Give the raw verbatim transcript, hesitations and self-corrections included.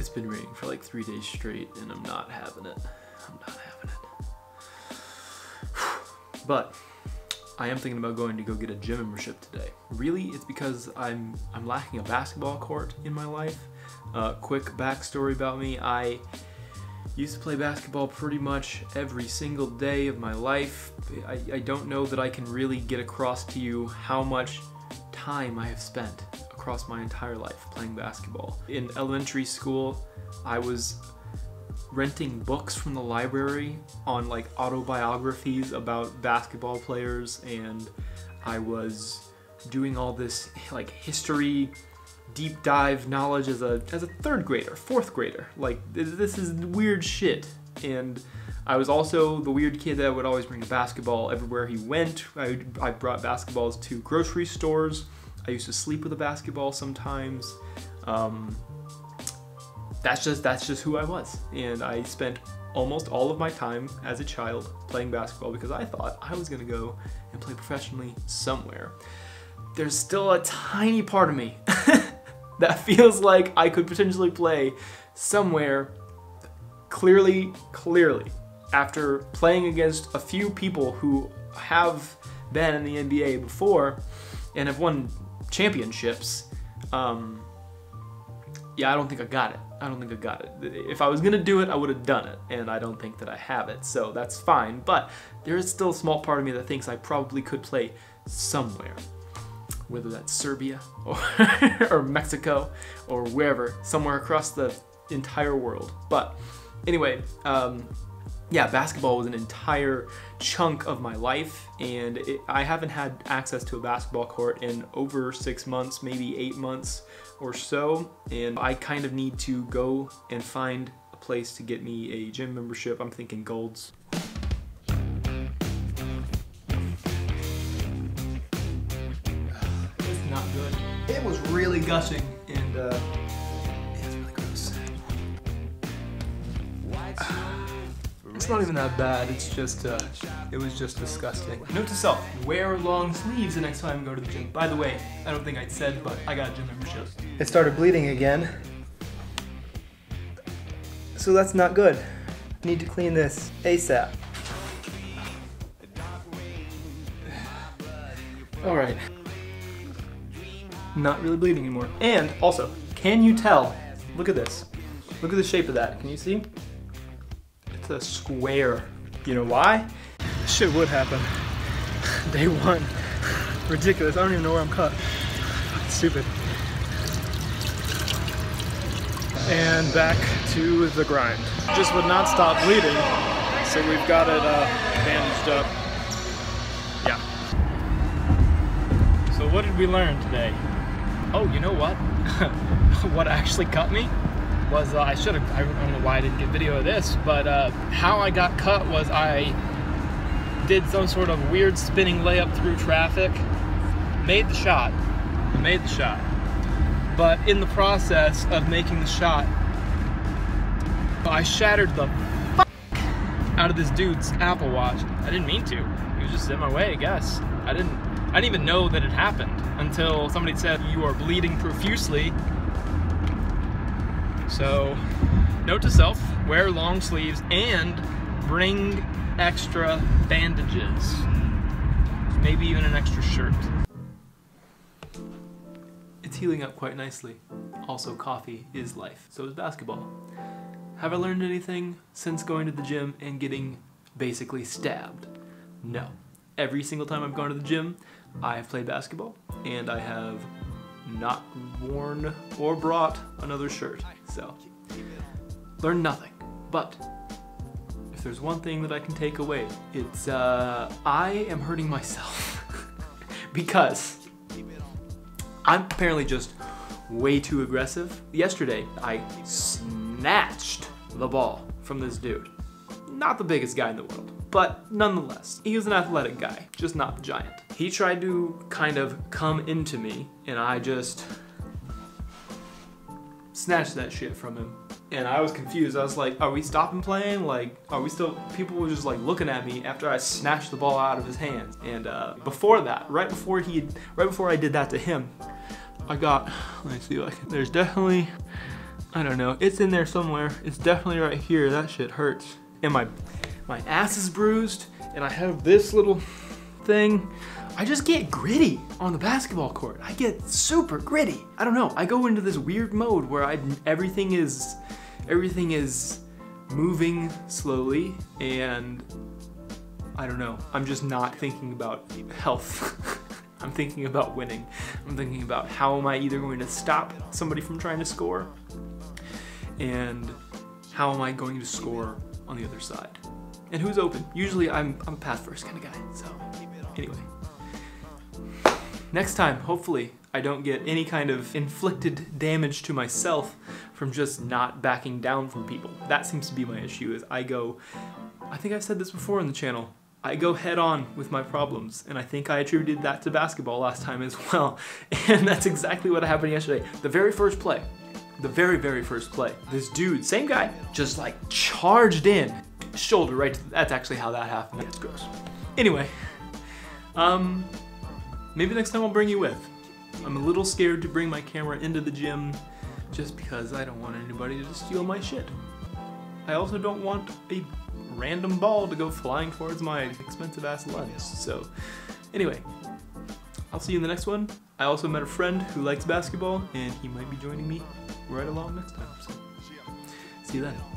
It's been raining for like three days straight and I'm not having it. I'm not having it. But I am thinking about going to go get a gym membership today. Really, it's because I'm I'm lacking a basketball court in my life. Uh, quick backstory about me: I used to play basketball pretty much every single day of my life. I, I don't know that I can really get across to you how much time I have spent across my entire life playing basketball. In elementary school, I was renting books from the library on like autobiographies about basketball players, and I was doing all this like history deep dive knowledge as a as a third grader, fourth grader. Like this is weird shit. And I was also the weird kid that would always bring a basketball everywhere he went. I, I brought basketballs to grocery stores. I used to sleep with a basketball sometimes. Um, That's just that's just who I was, and I spent almost all of my time as a child playing basketball because I thought I was gonna go and play professionally somewhere. There's still a tiny part of me that feels like I could potentially play somewhere. Clearly, clearly, after playing against a few people who have been in the N B A before and have won championships, um, yeah, I don't think I got it. I don't think I got it. If I was gonna do it, I would have done it, and I don't think that I have it, so that's fine, but there is still a small part of me that thinks I probably could play somewhere, whether that's Serbia or, or Mexico or wherever, somewhere across the entire world. But anyway, um, yeah, basketball was an entire chunk of my life, and it, I haven't had access to a basketball court in over six months, maybe eight months, or so, and I kind of need to go and find a place to get me a gym membership. I'm thinking Gold's. It's not good. It was really gushing, and uh, it's really gross. It's not even that bad. It's just, uh, it was just disgusting. Note to self: wear long sleeves the next time I go to the gym. By the way, I don't think I said, but I got a gym membership. It started bleeding again, so that's not good. Need to clean this ASAP. All right, not really bleeding anymore. And also, can you tell? Look at this. Look at the shape of that. Can you see? A square. You know why? This shit would happen. Day one. Ridiculous. I don't even know where I'm cut. Stupid. And back to the grind. Just would not stop bleeding, so we've got it uh, bandaged up. Yeah. So what did we learn today? Oh, you know what? What actually cut me? was uh, I should have, I don't know why I didn't get video of this, but uh, how I got cut was I did some sort of weird spinning layup through traffic, made the shot, made the shot, but in the process of making the shot, I shattered the fuck out of this dude's Apple Watch. I didn't mean to, it was just in my way, I guess. I didn't, I didn't even know that it happened until somebody said, "You are bleeding profusely." So, note to self, wear long sleeves and bring extra bandages. Maybe even an extra shirt. It's healing up quite nicely. Also, coffee is life. So is basketball. Have I learned anything since going to the gym and getting basically stabbed? No. Every single time I've gone to the gym, I have played basketball and I have not worn or brought another shirt. So, learn nothing. But if there's one thing that I can take away, it's uh, I am hurting myself because I'm apparently just way too aggressive. Yesterday, I snatched the ball from this dude. Not the biggest guy in the world, but nonetheless, he was an athletic guy, just not the giant. He tried to kind of come into me, and I just snatched that shit from him. And I was confused. I was like, are we stopping playing? Like, are we still, people were just like looking at me after I snatched the ball out of his hands. And uh, before that, right before he, right before I did that to him, I got, let me see, like, there's definitely I don't know, it's in there somewhere. It's definitely right here. That shit hurts. And my my ass is bruised, and I have this little thing. I just get gritty on the basketball court. I get super gritty. I don't know, I go into this weird mode where I everything is everything is moving slowly, and I don't know, I'm just not thinking about health. I'm thinking about winning. I'm thinking about how am I either going to stop somebody from trying to score, and how am I going to score on the other side, and who's open. Usually I'm, I'm a pass first kind of guy, so anyway. Next time, hopefully, I don't get any kind of inflicted damage to myself from just not backing down from people. That seems to be my issue, is I go, I think I've said this before on the channel, I go head on with my problems, and I think I attributed that to basketball last time as well, and that's exactly what happened yesterday. The very first play, the very, very first play, this dude, same guy, just like charged in, shoulder right to the, that's actually how that happened. That's gross. Anyway, um, maybe next time I'll bring you with. I'm a little scared to bring my camera into the gym just because I don't want anybody to steal my shit. I also don't want a random ball to go flying towards my expensive ass lunch. So anyway, I'll see you in the next one. I also met a friend who likes basketball, and he might be joining me right along next time. So see you then.